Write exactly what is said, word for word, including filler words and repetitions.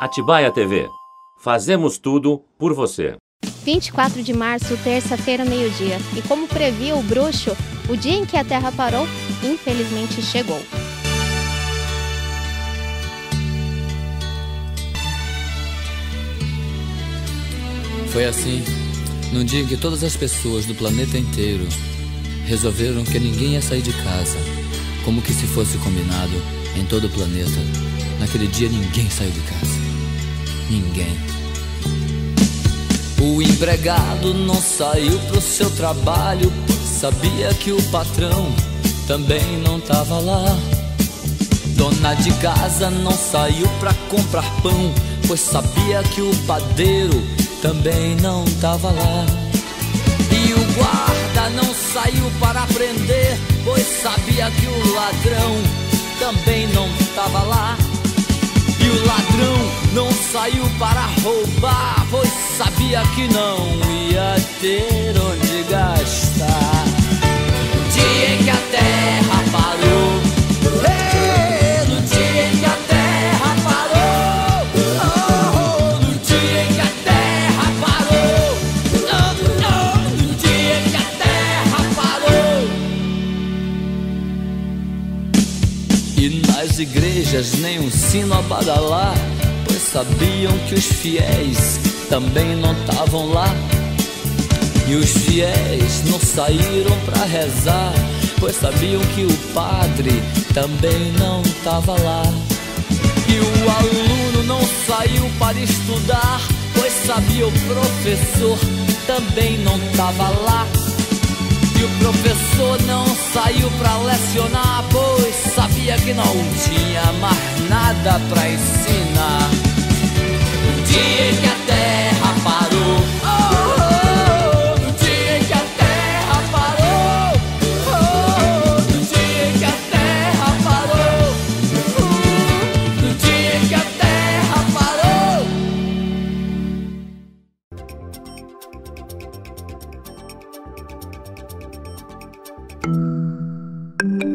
Atibaia T V. Fazemos tudo por você. vinte e quatro de março, terça-feira, meio-dia. E como previu o bruxo, o dia em que a Terra parou, infelizmente chegou. Foi assim, num dia em que todas as pessoas do planeta inteiro resolveram que ninguém ia sair de casa, como que se fosse combinado em todo o planeta. Naquele dia ninguém saiu de casa. Ninguém. O empregado não saiu pro seu trabalho, sabia que o patrão também não tava lá. Dona de casa não saiu pra comprar pão, pois sabia que o padeiro também não tava lá. E o guarda não saiu para prender, pois sabia que o ladrão também não tava lá. E o ladrão não saiu para roubar, pois sabia que não ia ter onde gastar. O dia em que a terra parou, no dia em que a terra parou, no dia em que a terra parou, no dia em que a terra parou. E nas igrejas nem um sino a badalar, pois sabiam que os fiéis também não estavam lá. E os fiéis não saíram pra rezar, pois sabiam que o padre também não tava lá. E o aluno não saiu para estudar, pois sabia o professor também não tava lá. E o professor não saiu pra lecionar, pois sabia que não tinha mais nada pra ensinar. O dia em que a terra parou, oh! Thank you.